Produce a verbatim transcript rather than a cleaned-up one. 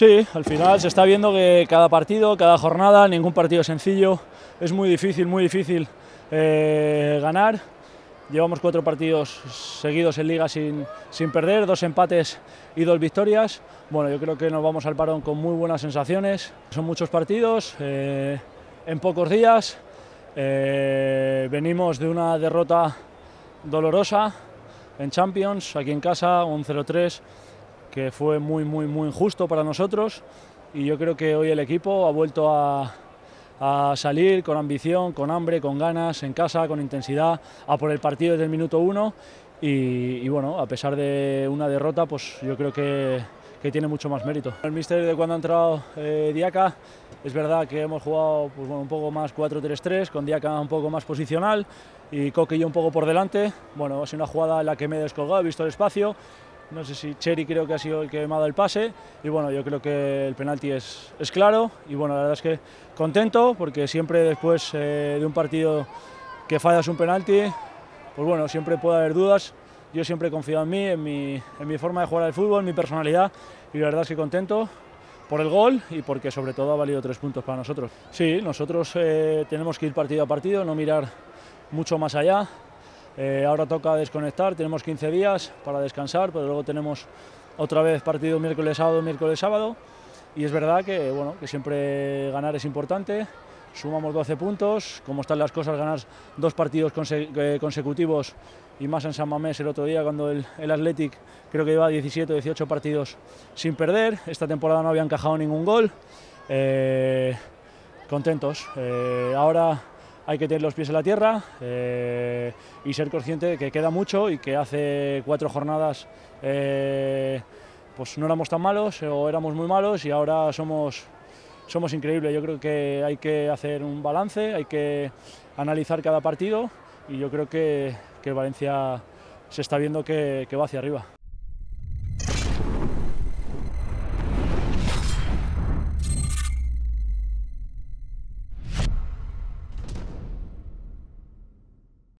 Sí, al final se está viendo que cada partido, cada jornada, ningún partido sencillo, es muy difícil, muy difícil eh, ganar. Llevamos cuatro partidos seguidos en Liga sin, sin perder, dos empates y dos victorias. Bueno, yo creo que nos vamos al parón con muy buenas sensaciones. Son muchos partidos, eh, en pocos días. Eh, venimos de una derrota dolorosa en Champions, aquí en casa, un cero tres, que fue muy, muy, muy injusto para nosotros. Y yo creo que hoy el equipo ha vuelto a... a salir con ambición, con hambre, con ganas, en casa, con intensidad, a por el partido desde el minuto uno y, y bueno, a pesar de una derrota, pues yo creo que, que tiene mucho más mérito. El míster, de cuando ha entrado eh, Diakha, es verdad que hemos jugado pues, bueno, un poco más cuatro tres tres, con Diakha un poco más posicional y Coque y yo un poco por delante. Bueno, ha sido una jugada en la que me he descolgado, he visto el espacio. No sé si Chery creo que ha sido el que me ha dado el pase y bueno, yo creo que el penalti es, es claro y bueno, la verdad es que contento porque siempre después eh, de un partido que fallas un penalti, pues bueno, siempre puede haber dudas. Yo siempre he confiado en mí, en mi, en mi forma de jugar al fútbol, en mi personalidad y la verdad es que contento por el gol y porque sobre todo ha valido tres puntos para nosotros. Sí, nosotros eh, tenemos que ir partido a partido, no mirar mucho más allá. Eh, ahora toca desconectar, tenemos quince días para descansar, pero luego tenemos otra vez partido miércoles sábado, miércoles sábado y es verdad que, bueno, que siempre ganar es importante, sumamos doce puntos, como están las cosas ganar dos partidos conse eh, consecutivos y más en San Mamés el otro día cuando el, el Athletic creo que lleva diecisiete o dieciocho partidos sin perder, esta temporada no había encajado ningún gol, eh, contentos, eh, ahora hay que tener los pies en la tierra eh, y ser consciente de que queda mucho y que hace cuatro jornadas eh, pues no éramos tan malos o éramos muy malos y ahora somos, somos increíbles. Yo creo que hay que hacer un balance, hay que analizar cada partido y yo creo que, que Valencia se está viendo que, que va hacia arriba.